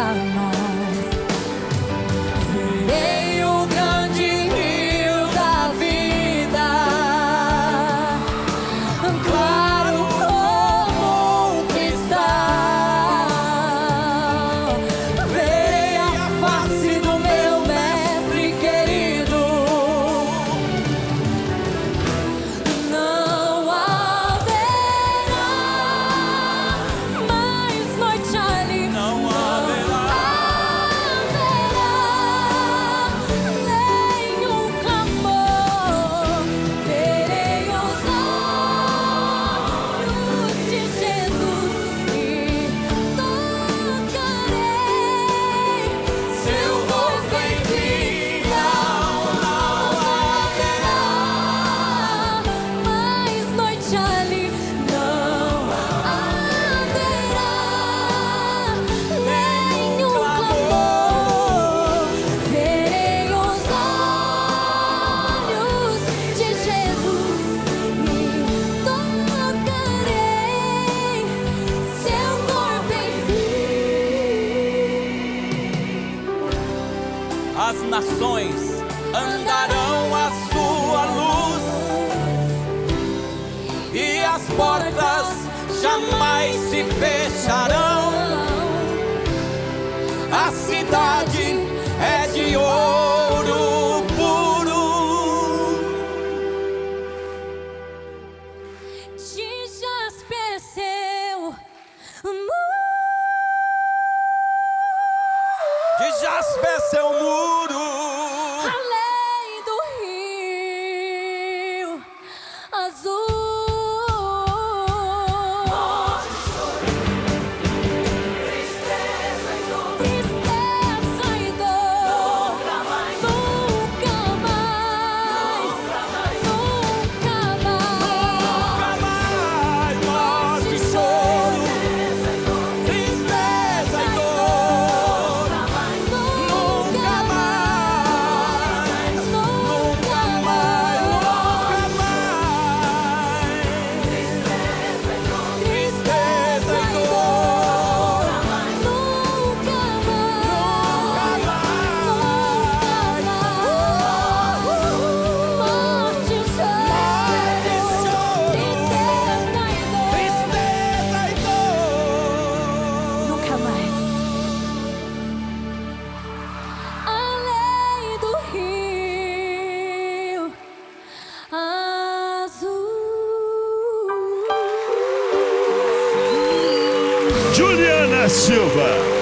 a nós. Verei o grande rio da vida, claro como um cristal. Verei a face do meu mestre querido. Não haverá mais noite ali. Não haverá nenhum clamor. Verei os olhos de Jesus e tocarei seu rosto em ti. Não haverá mais noite ali. Não haverá nenhum clamor. Verei os olhos de Jesus e tocarei seu corpo em ti. As nações andarão à sua luz e as portas jamais se fecharão. A cidade é de ouro puro. De jaspe seu muro, De jaspe é seu muro. além do rio azul, tristeza e dor nunca mais, nunca mais. Morte e choro, tristeza e dor, nunca mais, nunca mais, nunca mais. Tristeza e dor, nunca mais, morte e choro, tristeza e dor. tristeza e dor. Nunca mais. Além do rio azul. Juliana Silva.